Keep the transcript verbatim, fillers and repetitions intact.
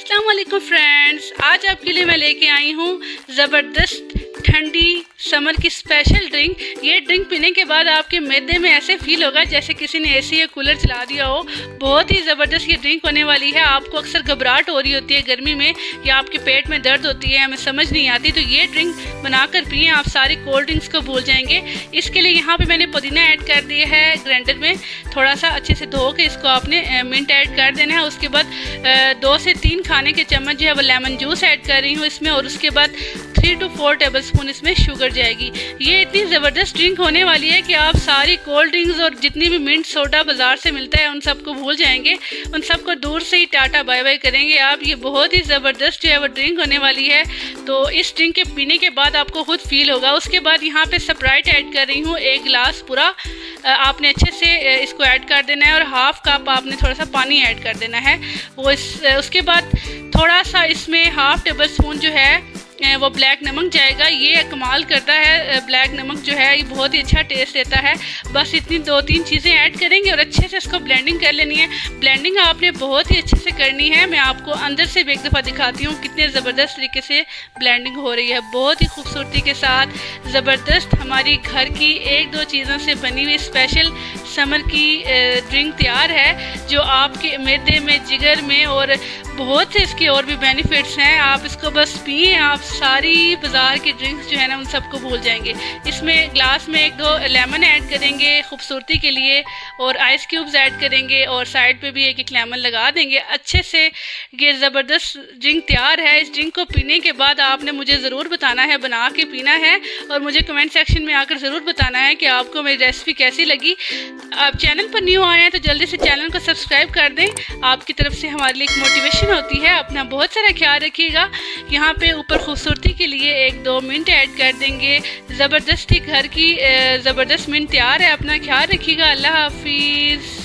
अस्सलाम वालेकुम फ्रेंड्स, आज आपके लिए मैं लेके आई हूँ ज़बरदस्त ठंडी समर की स्पेशल ड्रिंक। ये ड्रिंक पीने के बाद आपके मैदे में ऐसे फील होगा जैसे किसी ने एसी या कूलर चला दिया हो। बहुत ही ज़बरदस्त ये ड्रिंक होने वाली है। आपको अक्सर घबराहट हो रही होती है गर्मी में, या आपके पेट में दर्द होती है, हमें समझ नहीं आती, तो ये ड्रिंक बनाकर पिए, आप सारी कोल्ड ड्रिंक्स को भूल जाएंगे। इसके लिए यहाँ पर मैंने पुदीना ऐड कर दिया है ग्राइंडर में, थोड़ा सा अच्छे से धो के इसको आपने मिनट ऐड कर देना है। उसके बाद दो से तीन खाने के चम्मच जो है वो लेमन जूस ऐड कर रही हूँ इसमें, और उसके बाद three two four tablespoon इसमें शुगर जाएगी। ये इतनी ज़बरदस्त ड्रिंक होने वाली है कि आप सारी कोल्ड ड्रिंक्स और जितनी भी मिंट सोडा बाज़ार से मिलता है उन सबको भूल जाएंगे, उन सबको दूर से ही टाटा बाय बाय करेंगे आप। ये बहुत ही ज़बरदस्त जो है वो ड्रिंक होने वाली है, तो इस ड्रिंक के पीने के बाद आपको खुद फील होगा। उसके बाद यहाँ पर स्प्राइट ऐड कर रही हूँ, एक गिलास पूरा आपने अच्छे से इसको ऐड कर देना है, और हाफ कप आपने थोड़ा सा पानी ऐड कर देना है वो इस। उसके बाद थोड़ा सा इसमें हाफ टेबल स्पून जो है वो ब्लैक नमक जाएगा। ये कमाल करता है ब्लैक नमक जो है, ये बहुत ही अच्छा टेस्ट देता है। बस इतनी दो तीन चीज़ें ऐड करेंगे और अच्छे से इसको ब्लेंडिंग कर लेनी है। ब्लेंडिंग आपने बहुत ही अच्छे से करनी है। मैं आपको अंदर से भी एक दफ़ा दिखाती हूँ कितने ज़बरदस्त तरीके से ब्लेंडिंग हो रही है, बहुत ही खूबसूरती के साथ। ज़बरदस्त हमारी घर की एक दो चीज़ों से बनी हुई स्पेशल समर की ड्रिंक तैयार है, जो आपके मैदे में, जिगर में, और बहुत से इसके और भी बेनिफिट्स हैं। आप इसको बस पिए, आप सारी बाज़ार की ड्रिंक्स जो है ना उन सबको भूल जाएंगे। इसमें ग्लास में एक दो लेमन ऐड करेंगे खूबसूरती के लिए, और आइस क्यूब्स ऐड करेंगे, और साइड पे भी एक एक लेमन लगा देंगे। अच्छे से ये ज़बरदस्त ड्रिंक तैयार है। इस ड्रिंक को पीने के बाद आपने मुझे ज़रूर बताना है, बना के पीना है, और मुझे कमेंट सेक्शन में आकर ज़रूर बताना है कि आपको मेरी रेसिपी कैसी लगी। आप चैनल पर न्यू आए हैं तो जल्दी से चैनल को सब्सक्राइब कर दें, आपकी तरफ से हमारे लिए एक मोटिवेशन होती है। अपना बहुत सारा ख्याल रखिएगा। यहाँ पे ऊपर खूबसूरती के लिए एक दो मिनट ऐड कर देंगे। ज़बरदस्ती घर की ज़बरदस्त मिनट तैयार है। अपना ख्याल रखिएगा। अल्लाह हाफिज़।